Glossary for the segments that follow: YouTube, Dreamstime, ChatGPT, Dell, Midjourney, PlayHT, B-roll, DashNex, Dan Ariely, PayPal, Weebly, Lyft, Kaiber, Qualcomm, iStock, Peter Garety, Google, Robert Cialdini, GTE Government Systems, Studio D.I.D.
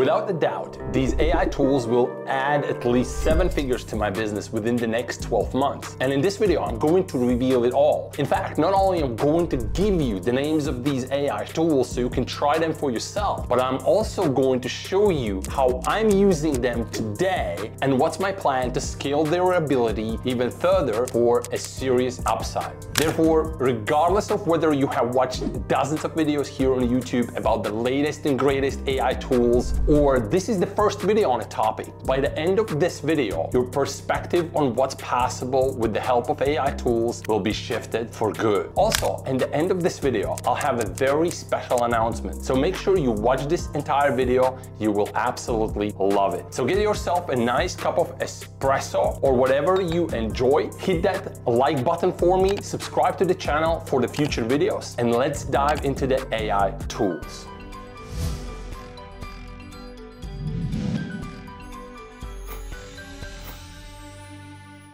Without a doubt, these AI tools will add at least 7 figures to my business within the next 12 months. And in this video, I'm going to reveal it all. In fact, not only am I going to give you the names of these AI tools so you can try them for yourself, but I'm also going to show you how I'm using them today and what's my plan to scale their ability even further for a serious upside. Therefore, regardless of whether you have watched dozens of videos here on YouTube about the latest and greatest AI tools, or this is the first video on a topic, by the end of this video, your perspective on what's possible with the help of AI tools will be shifted for good. Also, at the end of this video, I'll have a very special announcement. So make sure you watch this entire video. You will absolutely love it. So get yourself a nice cup of espresso or whatever you enjoy. Hit that like button for me, subscribe to the channel for the future videos, and let's dive into the AI tools.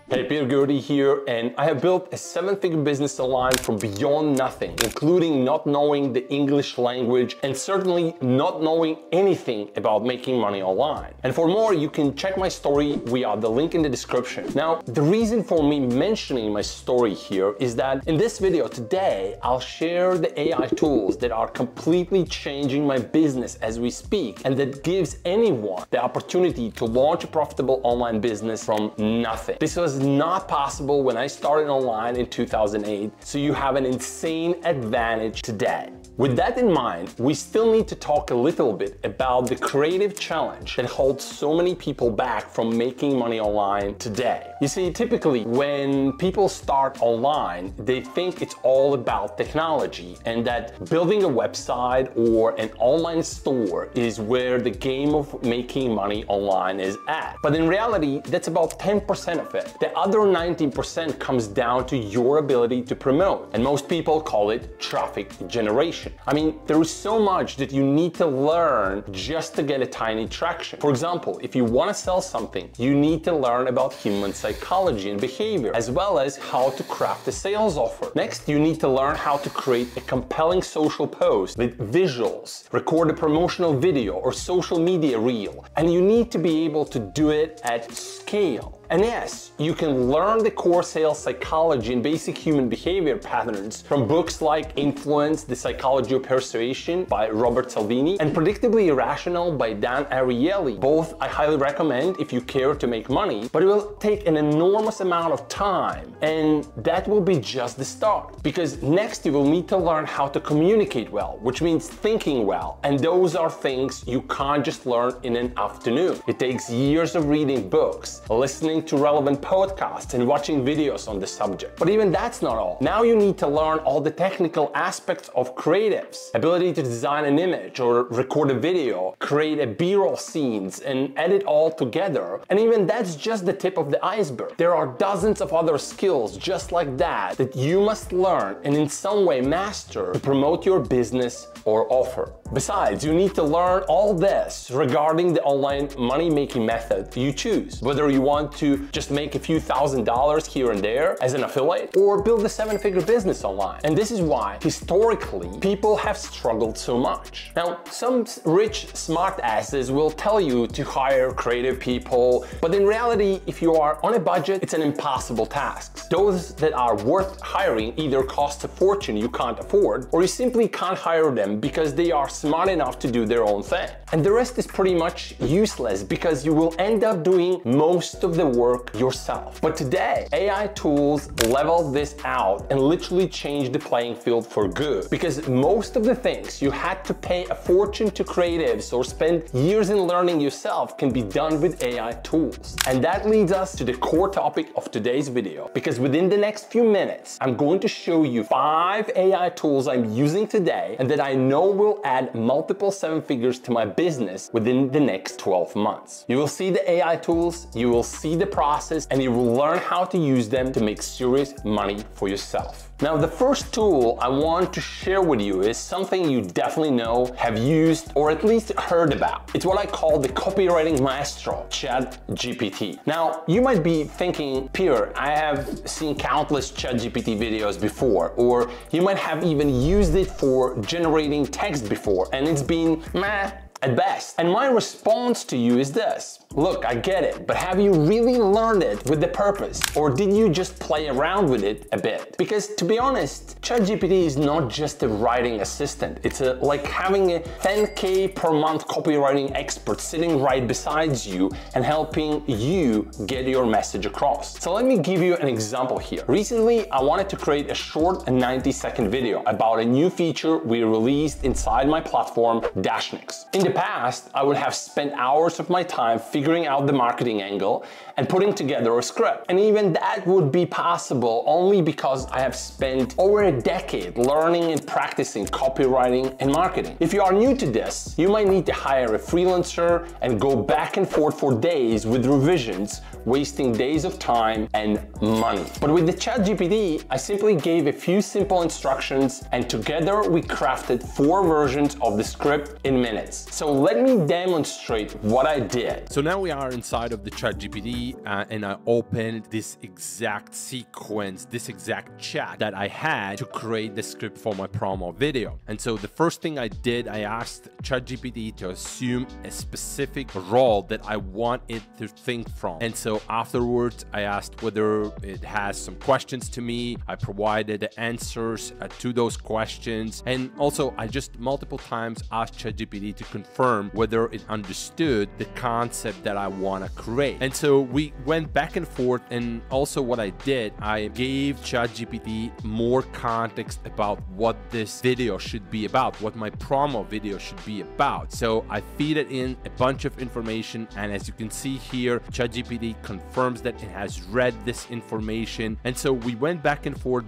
Hey, Peter Garety here, and I have built a 7-figure business online from beyond nothing, including not knowing the English language and certainly not knowing anything about making money online. And for more, you can check my story via the link in the description. Now, the reason for me mentioning my story here is that in this video today, I'll share the AI tools that are completely changing my business as we speak, and that gives anyone the opportunity to launch a profitable online business from nothing. This was not possible when I started online in 2008, so you have an insane advantage today. With that in mind, we still need to talk a little bit about the creative challenge that holds so many people back from making money online today. You see, typically when people start online, they think it's all about technology and that building a website or an online store is where the game of making money online is at. But in reality, that's about 10% of it. The other 90% comes down to your ability to promote, and most people call it traffic generation. I mean, there is so much that you need to learn just to get a tiny traction. For example, if you want to sell something, you need to learn about human psychology and behavior, as well as how to craft a sales offer. Next, you need to learn how to create a compelling social post with visuals, record a promotional video or social media reel, and you need to be able to do it at scale. And yes, you can learn the core sales psychology and basic human behavior patterns from books like Influence, The Psychology of Persuasion by Robert Cialdini, and Predictably Irrational by Dan Ariely. Both I highly recommend if you care to make money, but it will take an enormous amount of time, and that will be just the start. Because next you will need to learn how to communicate well, which means thinking well, and those are things you can't just learn in an afternoon. It takes years of reading books, listening to relevant podcasts, and watching videos on the subject. But even that's not all. Now you need to learn all the technical aspects of creatives, ability to design an image or record a video, create a B-roll scenes, and edit all together. And even that's just the tip of the iceberg. There are dozens of other skills just like that that you must learn and in some way master to promote your business or offer. Besides, you need to learn all this regarding the online money-making method you choose, whether you want to just make a few $1,000s here and there as an affiliate or build a 7-figure business online. And this is why historically people have struggled so much. Now, some rich smart asses will tell you to hire creative people, but in reality, if you are on a budget, it's an impossible task. Those that are worth hiring either cost a fortune you can't afford, or you simply can't hire them because they are smart enough to do their own thing. And the rest is pretty much useless because you will end up doing most of the work yourself. But today, AI tools level this out and literally change the playing field for good, because most of the things you had to pay a fortune to creatives or spend years in learning yourself can be done with AI tools. And that leads us to the core topic of today's video, because within the next few minutes, I'm going to show you 5 AI tools I'm using today and that I know will add multiple 7 figures to my business within the next 12 months. You will see the AI tools, you will see the process, and you will learn how to use them to make serious money for yourself. Now, the first tool I want to share with you is something you definitely know, have used, or at least heard about. It's what I call the copywriting maestro, ChatGPT. Now, you might be thinking, Peter, I have seen countless ChatGPT videos before, or you might have even used it for generating text before, and it's been meh. at best. And my response to you is this: look, I get it, but have you really learned it with the purpose? Or did you just play around with it a bit? Because to be honest, ChatGPT is not just a writing assistant. It's like having a 10K per month copywriting expert sitting right beside you and helping you get your message across. So let me give you an example here. Recently, I wanted to create a short 90-second video about a new feature we released inside my platform, DashNex. In the past, I would have spent hours of my time figuring out the marketing angle and putting together a script. And even that would be possible only because I have spent over a decade learning and practicing copywriting and marketing. If you are new to this, you might need to hire a freelancer and go back and forth for days with revisions, wasting days of time and money. But with the ChatGPT, I simply gave a few simple instructions and together we crafted 4 versions of the script in minutes. So let me demonstrate what I did. So now we are inside of the ChatGPT and I opened this exact sequence, this exact chat that I had to create the script for my promo video. And so the first thing I did, I asked ChatGPT to assume a specific role that I want it to think from. And so afterwards, I asked whether it has some questions to me. I provided the answers to those questions. And also I just multiple times asked ChatGPT to confirm whether it understood the concept that I want to create. And so we went back and forth. And also what I did, I gave ChatGPT more context about what this video should be about, what my promo video should be about. So I feed it in a bunch of information. And as you can see here, ChatGPT confirms that it has read this information. And so we went back and forth,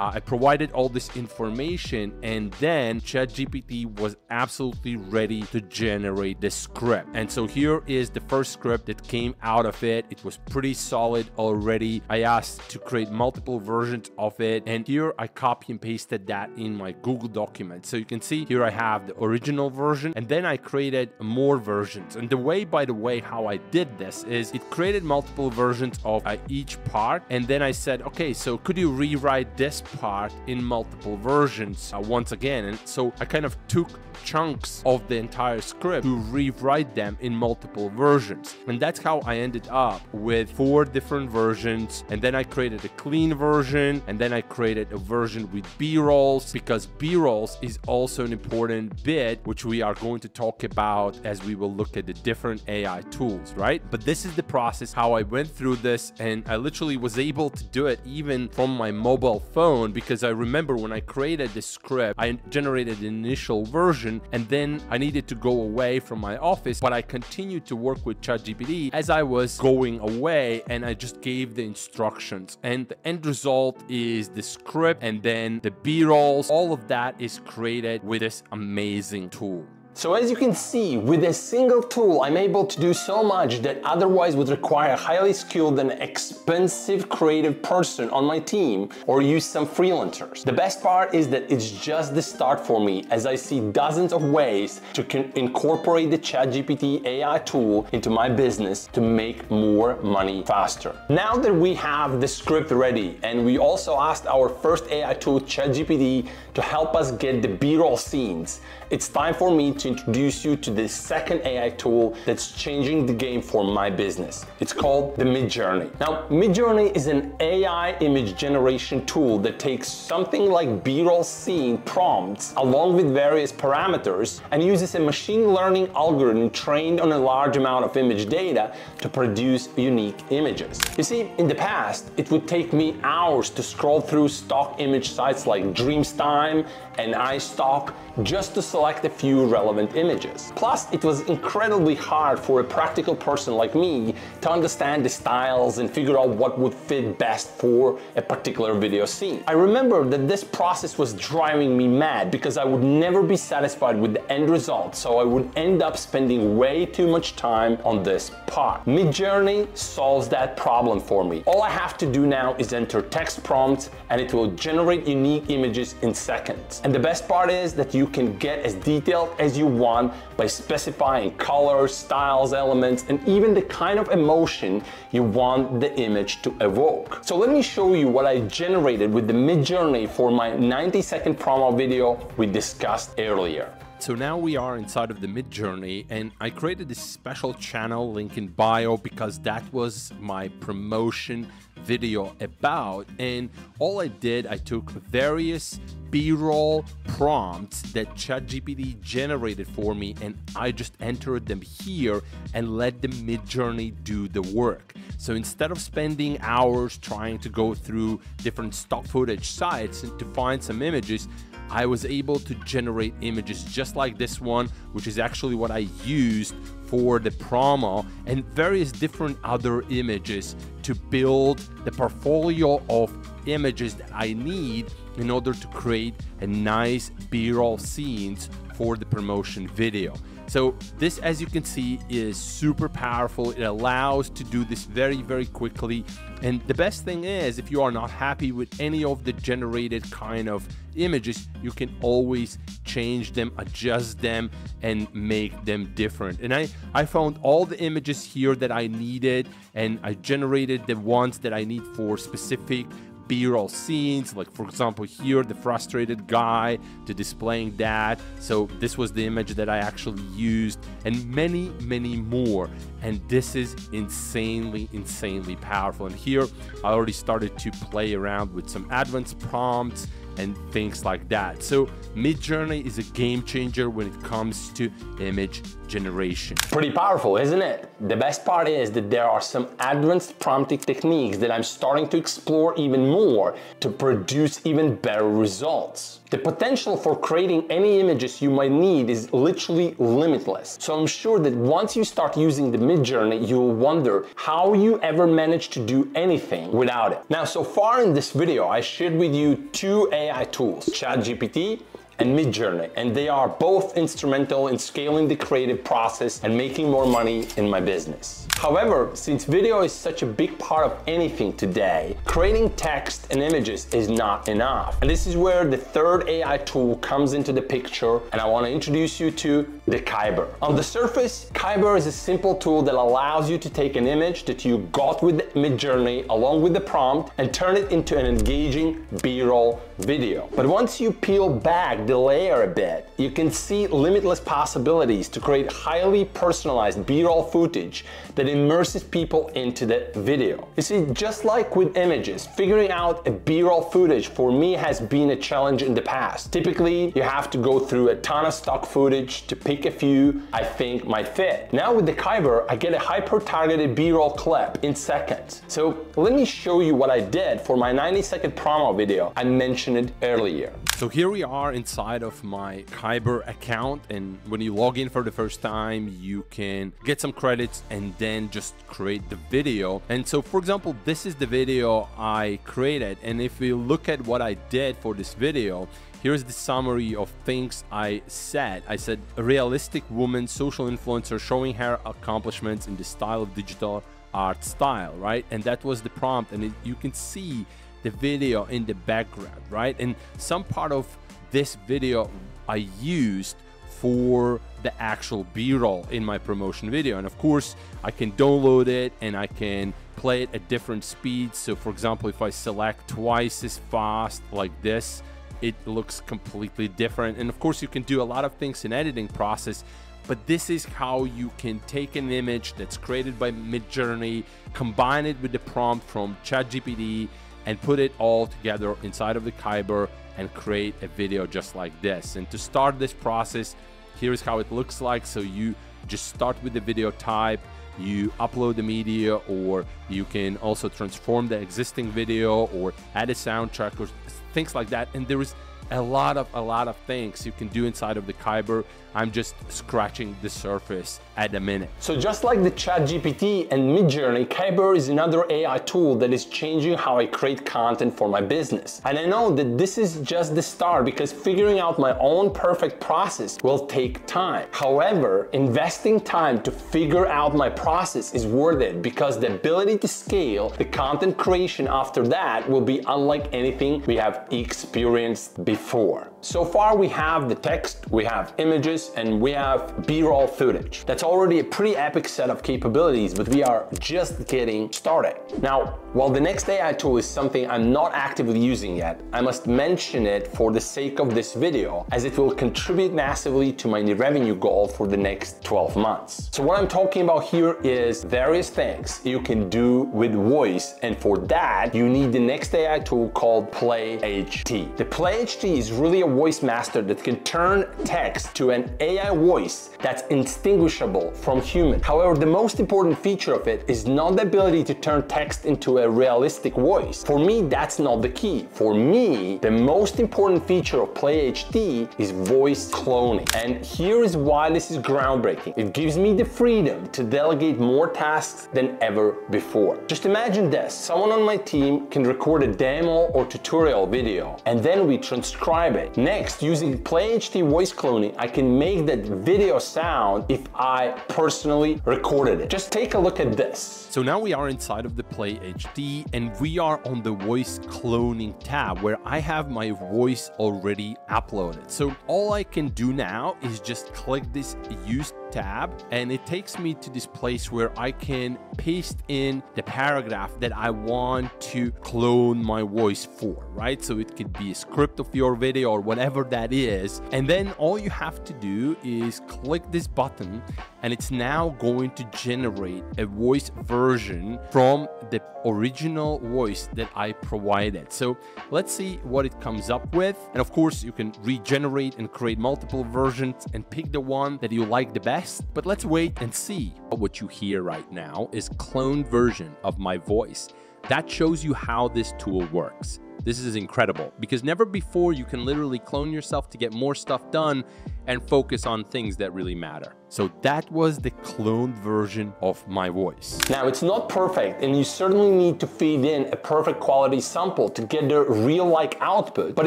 I provided all this information, and then ChatGPT was absolutely ready to generate the script. And so here is the first script that came out of it. It was pretty solid already. I asked to create multiple versions of it. And here I copy and pasted that in my Google document. So you can see here I have the original version, and then I created more versions. And the way, by the way, how I did this is it created multiple versions of each part. And then I said, okay, so could you rewrite this part in multiple versions once again? And so I kind of took chunks of the entire script to rewrite them in multiple versions. And that's how I ended up with 4 different versions. And then I created a clean version. And then I created a version with B-rolls, because B-rolls is also an important bit, which we are going to talk about as we will look at the different AI tools, right? But this is the process, how I went through this. And I literally was able to do it even from my mobile phone, because I remember when I created the script, I generated the initial version, and then I needed to go away from my office, but I continued to work with ChatGPT as I was going away, and I just gave the instructions. And the end result is the script, and then the B-rolls, all of that is created with this amazing tool. So as you can see, with a single tool, I'm able to do so much that otherwise would require a highly skilled and expensive creative person on my team or use some freelancers. The best part is that it's just the start for me, as I see dozens of ways to incorporate the ChatGPT AI tool into my business to make more money faster. Now that we have the script ready, and we also asked our first AI tool, ChatGPT, to help us get the B-roll scenes, it's time for me to introduce you to the second AI tool that's changing the game for my business. It's called the Midjourney. Now, Midjourney is an AI image generation tool that takes something like B-roll scene prompts along with various parameters and uses a machine learning algorithm trained on a large amount of image data to produce unique images. You see, in the past, it would take me hours to scroll through stock image sites like Dreamstime and iStock just to select a few relevant images. Plus, it was incredibly hard for a practical person like me to understand the styles and figure out what would fit best for a particular video scene. I remember that this process was driving me mad because I would never be satisfied with the end result, so I would end up spending way too much time on this part. Midjourney solves that problem for me. All I have to do now is enter text prompts and it will generate unique images in seconds. And the best part is that you can get as detailed as you want by specifying colors, styles, elements, and even the kind of emotion you want the image to evoke. So let me show you what I generated with the Midjourney for my 90-second promo video we discussed earlier. So now we are inside of the Midjourney, and I created this special channel link in bio because that was my promotion video about, and all I did, I took various B-roll prompts that ChatGPT generated for me, and I just entered them here and let the Midjourney do the work. So instead of spending hours trying to go through different stock footage sites and to find some images, I was able to generate images just like this one, which is actually what I used for the promo, and various different other images to build the portfolio of images that I need in order to create a nice B-roll scenes for the promotion video. So this, as you can see, is super powerful. It allows to do this very, very quickly. And the best thing is, if you are not happy with any of the generated kind of images, you can always change them, adjust them, and make them different. And I found all the images here that I needed, and I generated the ones that I need for specific B-roll scenes, like for example here, the frustrated guy, to displaying that. So this was the image that I actually used, and many, many more. And this is insanely, insanely powerful. And here I already started to play around with some advanced prompts and things like that. So Midjourney is a game changer when it comes to image generation. Pretty powerful, isn't it? The best part is that there are some advanced prompting techniques that I'm starting to explore even more to produce even better results. The potential for creating any images you might need is literally limitless. So I'm sure that once you start using the Midjourney, you'll wonder how you ever managed to do anything without it. Now, so far in this video, I shared with you two AI tools, ChatGPT and Midjourney, and they are both instrumental in scaling the creative process and making more money in my business. However, since video is such a big part of anything today, creating text and images is not enough. And this is where the third AI tool comes into the picture, and I want to introduce you to the Kaiber. On the surface, Kaiber is a simple tool that allows you to take an image that you got with Midjourney along with the prompt and turn it into an engaging B-roll video. But once you peel back the layer a bit, you can see limitless possibilities to create highly personalized B-roll footage that immerses people into that video. You see, just like with images, figuring out a B-roll footage for me has been a challenge in the past. Typically, you have to go through a ton of stock footage to pick a few I think might fit. Now with the Kaiber, I get a hyper-targeted B-roll clip in seconds. So let me show you what I did for my 90-second promo video I mentioned earlier. So here we are inside of my Kaiber account, and when you log in for the first time, you can get some credits and then just create the video. And so, for example, this is the video I created, and if we look at what I did for this video, here's the summary of things I said. I said, a realistic woman, social influencer, showing her accomplishments in the style of digital art style, right? And that was the prompt, and you can see the video in the background, right? And some part of this video I used for the actual B-roll in my promotion video. And of course, I can download it and I can play it at different speeds. So for example, if I select twice as fast like this, it looks completely different. And of course, you can do a lot of things in editing process, but this is how you can take an image that's created by Midjourney, combine it with the prompt from ChatGPT, and put it all together inside of the Kaiber and create a video just like this. And to start this process, here's how it looks like. So you just start with the video type, you upload the media, or you can also transform the existing video or add a soundtrack or things like that. And there is a lot of things you can do inside of the Kaiber. I'm just scratching the surface at the minute. So just like the ChatGPT and Midjourney, Kaiber is another AI tool that is changing how I create content for my business. And I know that this is just the start, because figuring out my own perfect process will take time. However, investing time to figure out my process is worth it, because the ability to scale the content creation after that will be unlike anything we have experienced before. So far we have the text, we have images, and we have B-roll footage. That's already a pretty epic set of capabilities, but we are just getting started. Now, while the next AI tool is something I'm not actively using yet, I must mention it for the sake of this video, as it will contribute massively to my revenue goal for the next 12 months. So what I'm talking about here is various things you can do with voice, and for that, you need the next AI tool called PlayHT. The PlayHT is really a voice master that can turn text to an AI voice that's indistinguishable from human. However, the most important feature of it is not the ability to turn text into a realistic voice. For me, that's not the key. For me, the most important feature of PlayHT is voice cloning. And here is why this is groundbreaking. It gives me the freedom to delegate more tasks than ever before. Just imagine this, someone on my team can record a demo or tutorial video, and then we transcribe it. Next, using PlayHT voice cloning, I can make that video sound if I personally recorded it. Just take a look at this. So now we are inside of the PlayHT and we are on the voice cloning tab where I have my voice already uploaded. So all I can do now is just click this use tab and it takes me to this place where I can paste in the paragraph that I want to clone my voice for, right? So it could be a script of your video or whatever that is. And then all you have to do is click this button and it's now going to generate a voice version from the original voice that I provided. So let's see what it comes up with. And of course you can regenerate and create multiple versions and pick the one that you like the best, but let's wait and see. What you hear right now is cloned version of my voice. That shows you how this tool works. This is incredible because never before you can literally clone yourself to get more stuff done and focus on things that really matter. So that was the cloned version of my voice. Now it's not perfect and you certainly need to feed in a perfect quality sample to get the real-like output. But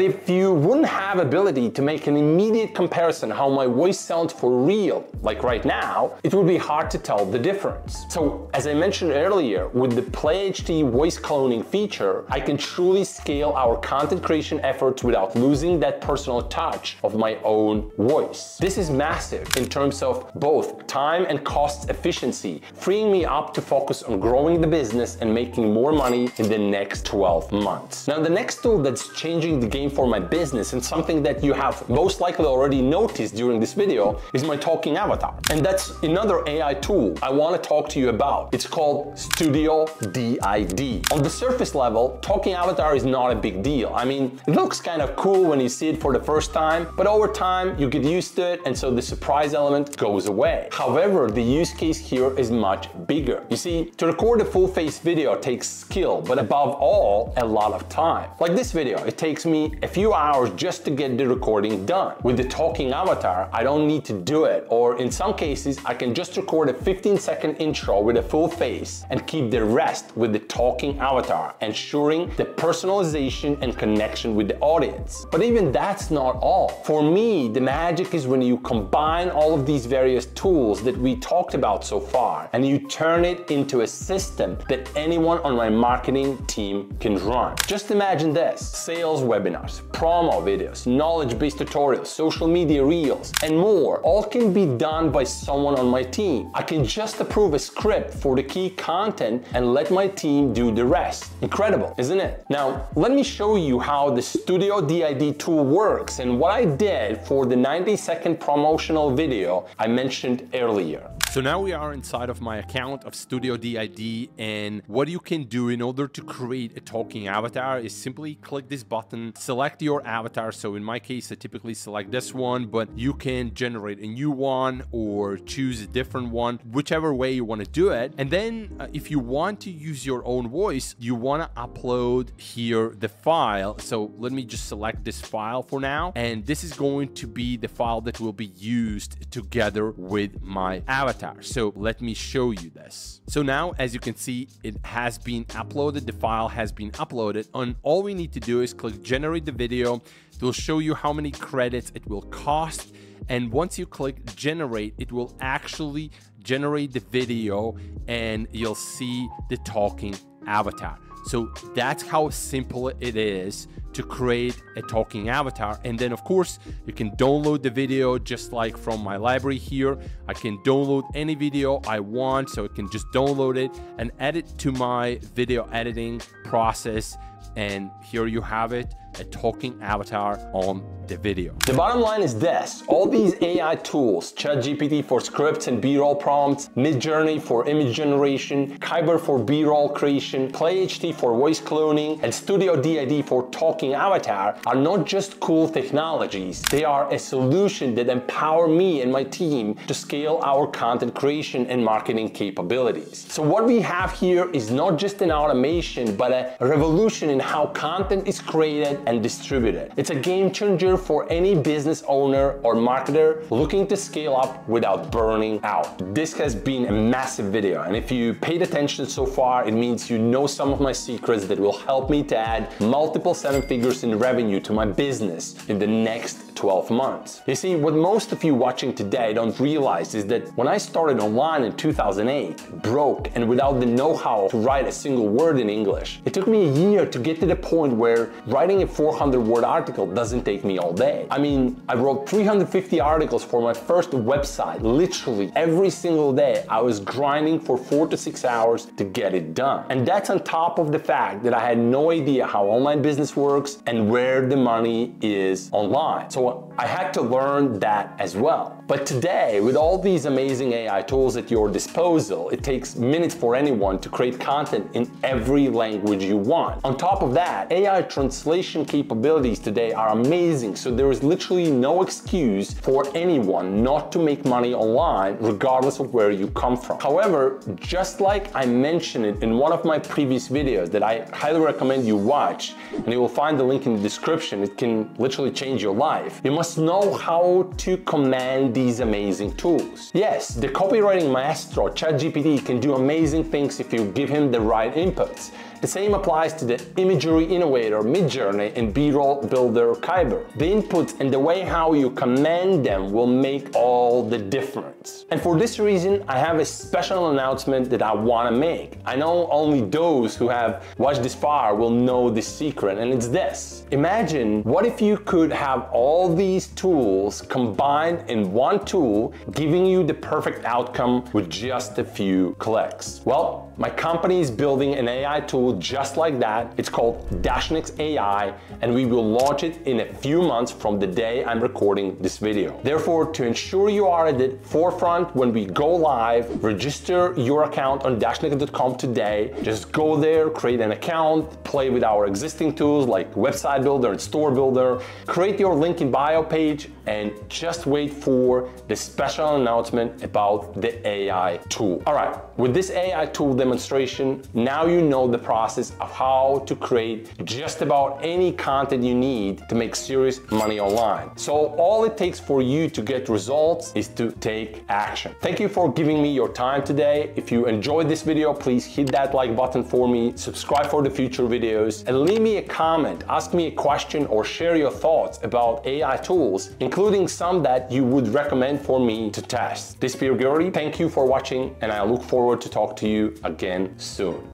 if you wouldn't have ability to make an immediate comparison how my voice sounds for real, like right now, it would be hard to tell the difference. So as I mentioned earlier, with the PlayHT voice cloning feature, I can truly scale our content creation efforts without losing that personal touch of my own voice. This is massive in terms of both time and cost efficiency, freeing me up to focus on growing the business and making more money in the next 12 months. Now, the next tool that's changing the game for my business and something that you have most likely already noticed during this video is my talking avatar. And that's another AI tool I want to talk to you about. It's called Studio D.I.D. On the surface level, talking avatar is not a big deal. I mean, it looks kind of cool when you see it for the first time, but over time you get used to it and so the surprise element goes away. However, the use case here is much bigger. You see, to record a full face video takes skill, but above all, a lot of time. Like this video, it takes me a few hours just to get the recording done. With the talking avatar, I don't need to do it, or in some cases, I can just record a 15-second intro with a full face and keep the rest with the talking avatar, ensuring the personalization and connection with the audience. But even that's not all. For me, the magic is when you combine all of these various tools that we talked about so far and you turn it into a system that anyone on my marketing team can run. Just imagine this: sales webinars, promo videos, knowledge-based tutorials, social media reels, and more all can be done by someone on my team. I can just approve a script for the key content and let my team do the rest. Incredible, isn't it? Now, let me show you how the Studio D.I.D tool works and what I did for the 90-second promotional video I mentioned earlier. So now we are inside of my account of Studio D.I.D, and what you can do in order to create a talking avatar is simply click this button, select your avatar. So in my case, I typically select this one, but you can generate a new one or choose a different one, whichever way you want to do it. And then if you want to use your own voice, you want to upload here the file. So let me just select this file for now. And this is going to be the file that will be used together with my avatar. So let me show you this. So now, as you can see, it has been uploaded. The file has been uploaded, and all we need to do is click generate the video. It will show you how many credits it will cost. And once you click generate, it will actually generate the video and you'll see the talking avatar. So that's how simple it is to create a talking avatar. And then of course you can download the video just like from my library here. I can download any video I want, so I can just download it and add it to my video editing process. And here you have it, a talking avatar on the video. The bottom line is this: all these AI tools, ChatGPT for scripts and B-roll prompts, Midjourney for image generation, Kaiber for B-roll creation, PlayHT for voice cloning, and Studio D.I.D for talking avatar, are not just cool technologies. They are a solution that empower me and my team to scale our content creation and marketing capabilities. So what we have here is not just an automation, but a revolution in how content is created and distributed. It's a game changer for any business owner or marketer looking to scale up without burning out. This has been a massive video, and if you paid attention so far, it means you know some of my secrets that will help me to add multiple seven figures in revenue to my business in the next 12 months. You see, what most of you watching today don't realize is that when I started online in 2008, broke and without the know-how to write a single word in English, it took me a year to get to the point where writing a 400-word article doesn't take me all day. I mean, I wrote 350 articles for my first website. Literally every single day, I was grinding for 4 to 6 hours to get it done. And that's on top of the fact that I had no idea how online business works and where the money is online. So I had to learn that as well. But today, with all these amazing AI tools at your disposal, it takes minutes for anyone to create content in every language you want. On top of that, AI translation capabilities today are amazing, so there is literally no excuse for anyone not to make money online, regardless of where you come from. However, just like I mentioned it in one of my previous videos that I highly recommend you watch, and you will find the link in the description, it can literally change your life. You must know how to command these amazing tools. Yes, the copywriting maestro ChatGPT can do amazing things if you give him the right inputs. The same applies to the imagery innovator Midjourney and B-roll builder Kaiber. The inputs and the way how you command them will make all the difference. And for this reason, I have a special announcement that I want to make. I know only those who have watched this far will know this secret, and it's this. Imagine what if you could have all these tools combined in one tool, giving you the perfect outcome with just a few clicks. Well, my company is building an AI tool just like that. It's called DashNex AI, and we will launch it in a few months from the day I'm recording this video. Therefore, to ensure you are at the forefront when we go live, register your account on dashnex.com today. Just go there, create an account, play with our existing tools like website builder and store builder, create your link in bio page, and just wait for the special announcement about the AI tool. All right, with this AI tool demonstration, now you know the process of how to create just about any content you need to make serious money online. So all it takes for you to get results is to take action. Thank you for giving me your time today. If you enjoyed this video, please hit that like button for me, subscribe for the future videos, and leave me a comment, ask me a question, or share your thoughts about AI tools, including some that you would recommend for me to test. This is Peter Garety. Thank you for watching, and I look forward to talk to you again soon.